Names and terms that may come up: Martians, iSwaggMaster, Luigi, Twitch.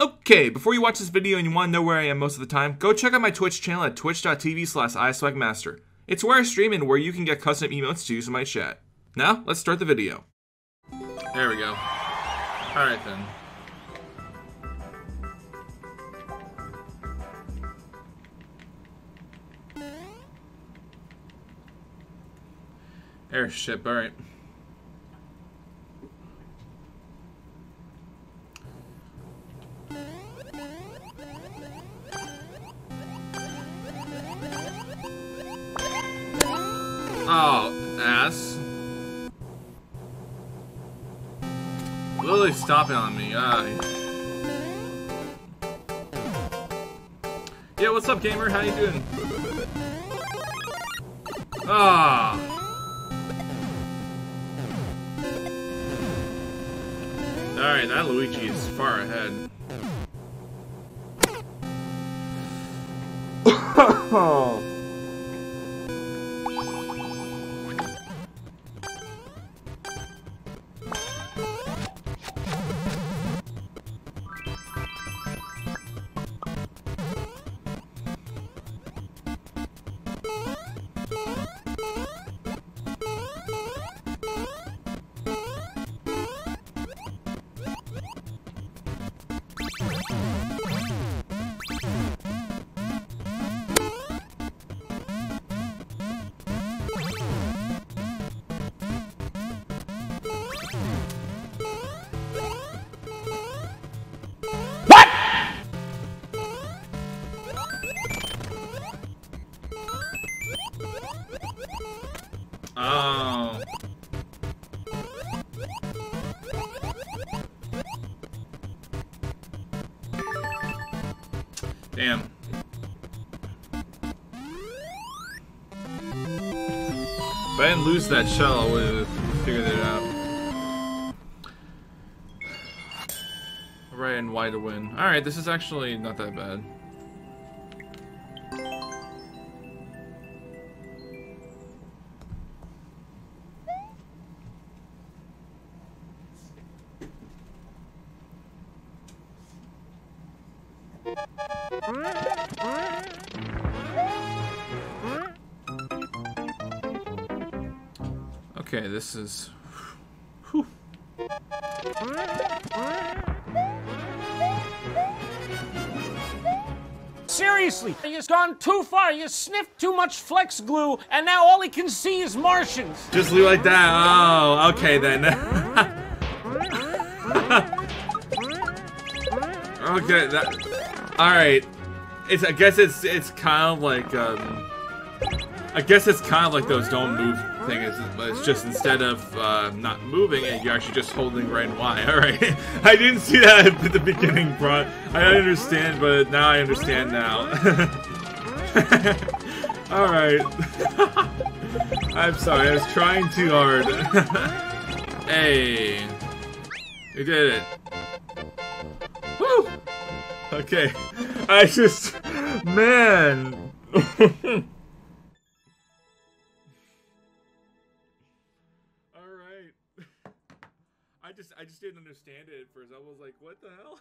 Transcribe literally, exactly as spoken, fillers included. Okay, before you watch this video and you want to know where I am most of the time, go check out my Twitch channel at twitch dot t v slash iSwaggMaster. It's where I stream and where you can get custom emotes to use in my chat. Now, let's start the video. There we go. Alright then. Airship, alright. Oh, ass. Literally stopping on me. Uh, yeah, what's up, gamer? How you doing? Ah. Alright, that Luigi is far ahead. Oh. Oh. Damn. If I didn't lose that shell, I would have figured it out. Right and wide to win. Alright, this is actually not that bad. Okay, this is... Whew. Seriously, he's gone too far. You sniffed too much flex glue, and now all he can see is Martians. Just leave like that. Oh, okay then. Okay, that... Alright. It's, I guess it's it's kind of like, um... I guess it's kind of like those don't move... thing is, it's just instead of uh, not moving it, you're actually just holding right and Y. Alright, I didn't see that at the beginning, bro. I understand, but now I understand now. Alright. I'm sorry, I was trying too hard. Hey. You did it. Woo! Okay. I just... Man. I just I just didn't understand it at first. I was like, what the hell?